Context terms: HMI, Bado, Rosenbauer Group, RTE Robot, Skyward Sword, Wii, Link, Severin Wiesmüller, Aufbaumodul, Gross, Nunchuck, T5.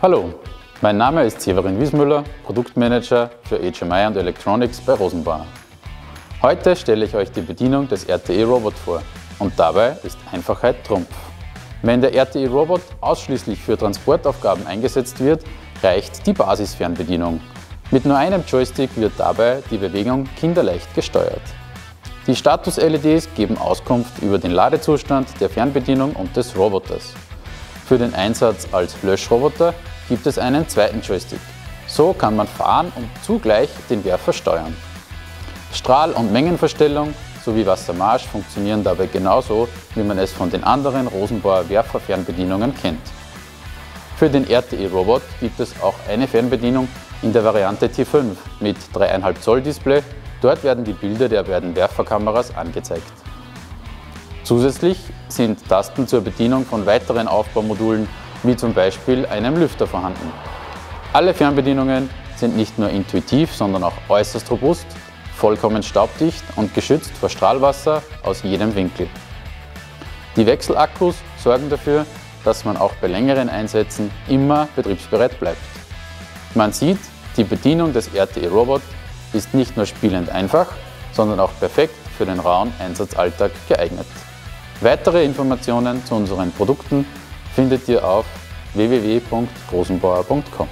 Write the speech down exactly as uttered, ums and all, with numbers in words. Hallo, mein Name ist Severin Wiesmüller, Produktmanager für H M I und Electronics bei Rosenbauer. Heute stelle ich euch die Bedienung des R T E Robot vor und dabei ist Einfachheit Trumpf. Wenn der R T E Robot ausschließlich für Transportaufgaben eingesetzt wird, reicht die Basisfernbedienung. Mit nur einem Joystick wird dabei die Bewegung kinderleicht gesteuert. Die Status-L E Ds geben Auskunft über den Ladezustand der Fernbedienung und des Roboters. Für den Einsatz als Löschroboter gibt es einen zweiten Joystick. So kann man fahren und zugleich den Werfer steuern. Strahl- und Mengenverstellung sowie Wassermarsch funktionieren dabei genauso, wie man es von den anderen Rosenbauer Werferfernbedienungen kennt. Für den R T E Robot gibt es auch eine Fernbedienung in der Variante T fünf mit drei Komma fünf Zoll Display. Dort werden die Bilder der beiden Werferkameras angezeigt. Zusätzlich sind Tasten zur Bedienung von weiteren Aufbaumodulen wie zum Beispiel einem Lüfter vorhanden. Alle Fernbedienungen sind nicht nur intuitiv, sondern auch äußerst robust, vollkommen staubdicht und geschützt vor Strahlwasser aus jedem Winkel. Die Wechselakkus sorgen dafür, dass man auch bei längeren Einsätzen immer betriebsbereit bleibt. Man sieht, die Bedienung des R T E Robot ist nicht nur spielend einfach, sondern auch perfekt für den rauen Einsatzalltag geeignet. Weitere Informationen zu unseren Produkten findet ihr auf w w w punkt rosenbauer punkt com.